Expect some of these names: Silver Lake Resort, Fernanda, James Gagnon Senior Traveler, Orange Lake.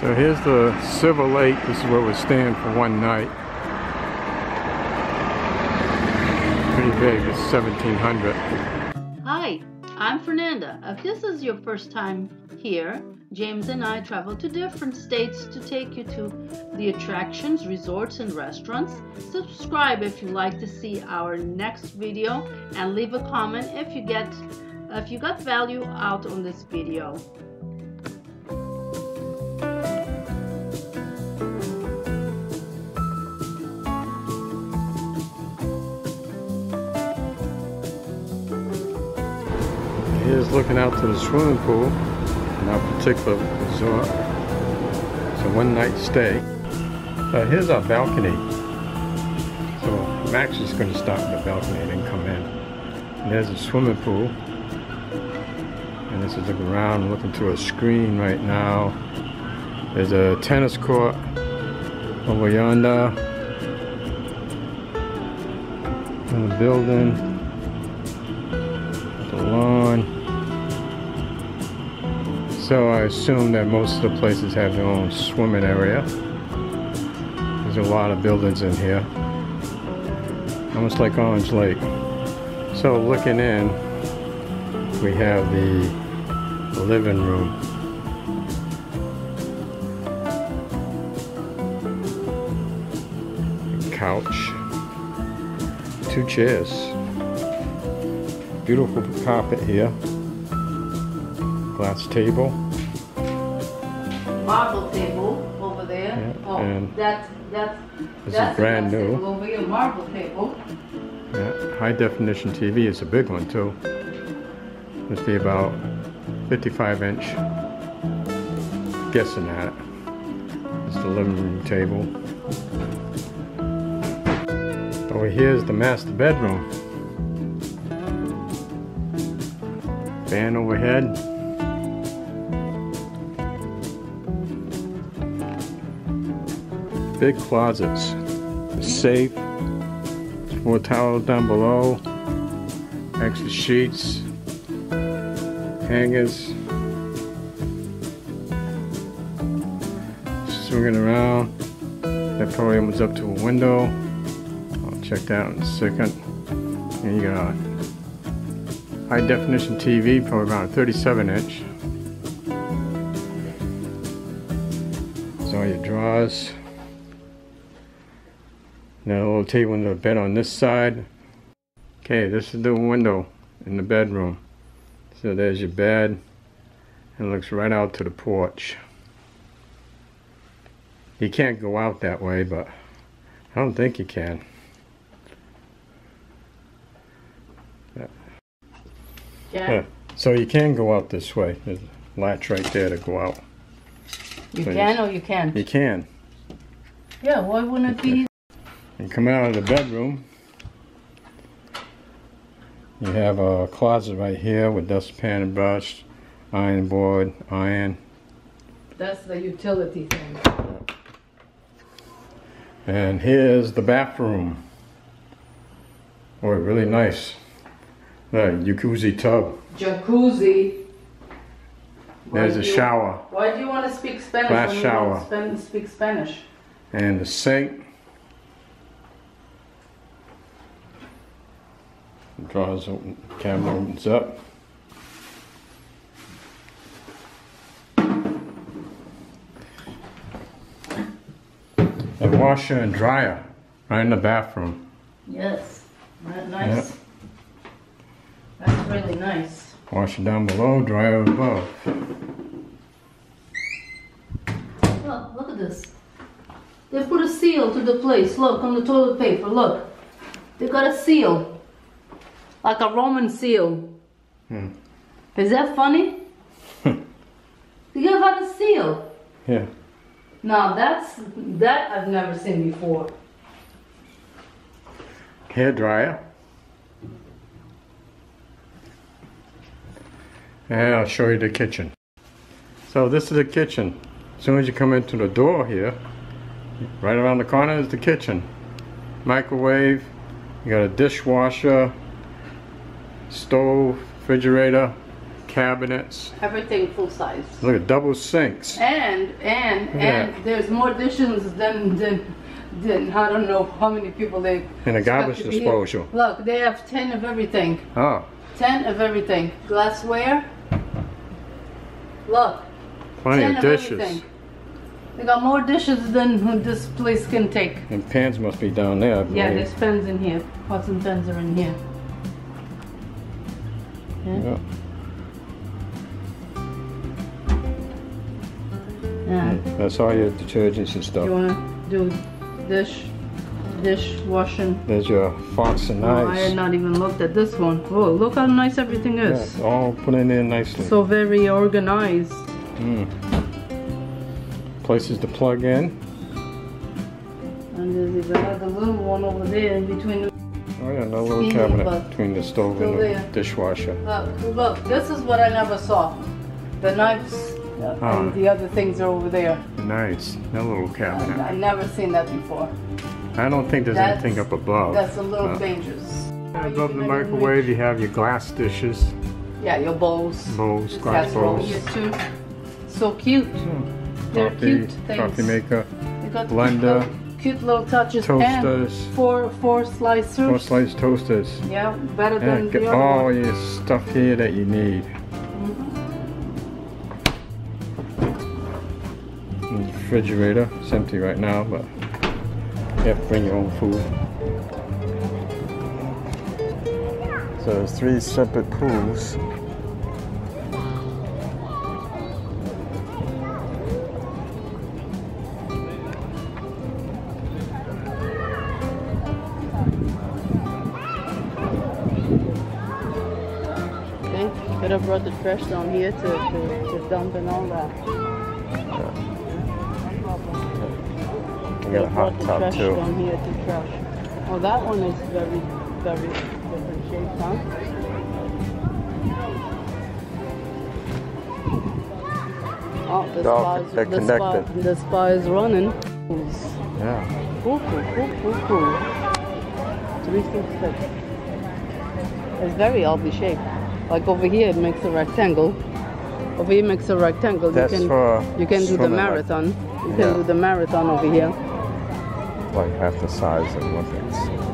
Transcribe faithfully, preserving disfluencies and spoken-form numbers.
So here's the Silver Lake. This is where we're staying for one night. Pretty big, it's seventeen hundred. Hi, I'm Fernanda. If this is your first time here, James and I travel to different states to take you to the attractions, resorts, and restaurants. Subscribe if you'd like to see our next video, and leave a comment if you get if you got value out on this video. Here's looking out to the swimming pool. Our particular resort. It's a one night stay. Uh, here's our balcony. So I'm actually just going to stop at the balcony and then come in. And there's a swimming pool. And this is looking around, I'm looking through a screen right now. There's a tennis court over yonder. And a building. The lawn. So I assume that most of the places have their own swimming area. There's a lot of buildings in here. Almost like Orange Lake. So looking in, we have the living room. A couch. Two chairs. Beautiful carpet here. Glass table. Marble table over there. Yeah, oh, and that's, that's, this that's is brand new. Over here, marble table. Yeah, high definition T V. It's a big one too. Must be about fifty-five inch. Guessing at it. It's the living room table. Over here is the master bedroom. Fan overhead. Big closets, safe, more towels down below, extra sheets, hangers, swinging around. That probably opens up to a window. I'll check that out in a second. And you got a high definition T V, probably around thirty-seven inch. There's all your drawers. Now a little table and a bed on this side. Okay, this is the window in the bedroom. So there's your bed. It looks right out to the porch. You can't go out that way, but I don't think you can. Yeah. Yeah. So you can go out this way. There's a latch right there to go out. You so can you, or you can? You can. Yeah, why wouldn't it be? And coming out of the bedroom, you have a closet right here with dustpan and brush, iron board, iron. That's the utility thing. And here's the bathroom. Boy, really nice. The jacuzzi tub. Jacuzzi. There's a shower. Why do you want to speak Spanish? Glass shower. When you don't speak Spanish? And the sink. Drawers open, camera opens up. A washer and dryer right in the bathroom. Yes, right, nice. Yep. That's really nice. Washer down below, dryer above. Look, look at this. They put a seal to the place. Look, on the toilet paper, look. They got a seal. Like a Roman seal. Hmm. Is that funny? You got a seal. Yeah. Now that's that I've never seen before. Hair dryer. And I'll show you the kitchen. So this is the kitchen. As soon as you come into the door here, right around the corner is the kitchen. Microwave. You got a dishwasher. Stove, refrigerator, cabinets. Everything full size. Look at double sinks. And and and that. There's more dishes than than than I don't know how many people they. And a garbage disposal. Here. Look, they have ten of everything. Oh. Ten of everything. Glassware. Look. Plenty ten of dishes. Of everything. They got more dishes than this place can take. And pans must be down there. Yeah, there's pans in here. Pots and pans are in here. Yeah. Yeah. Yeah. That's all your detergents and stuff. You want to do dish, dish washing. There's your forks and knives. Oh, I had not even looked at this one. Oh, look how nice everything is. Yeah, it's all put in there nicely. So very organized. Mm. Places to plug in. And there's even another little one over there in between. The oh yeah, another little cabinet between the stove and the dishwasher. Look, look, this is what I never saw. The knives. Uh, and the other things are over there. Nice, that little cabinet. I've never seen that before. I don't think there's that's, anything up above. That's a little uh, dangerous. Above the microwave, you have your glass dishes. Yeah, your bowls. Bowls, it glass bowls. Too. So cute. Hmm. They're coffee, cute things. Coffee maker, you got blender, cute little, cute little touches. Toasters. And four, four slicers. Four slice toasters. Yeah, better yeah, than get the other all one. Your stuff here that you need. Refrigerator, it's empty right now, but you have to bring your own food. So there's three separate pools. Okay, could have brought the trash down here to, to, to dump and all that. We got a hot tub too. Down here to trash. Oh, that one is very, very different shape, huh? Oh, the spa is, the spa, the spa is running. Yeah. Cool, cool, cool, cool, cool. three sixty-six. It's very oddly shaped. Like over here, it makes a rectangle. Over here, it makes a rectangle. That's you can, for you can do the marathon. Like, you can yeah. do the marathon over here. Like half the size of Olympics.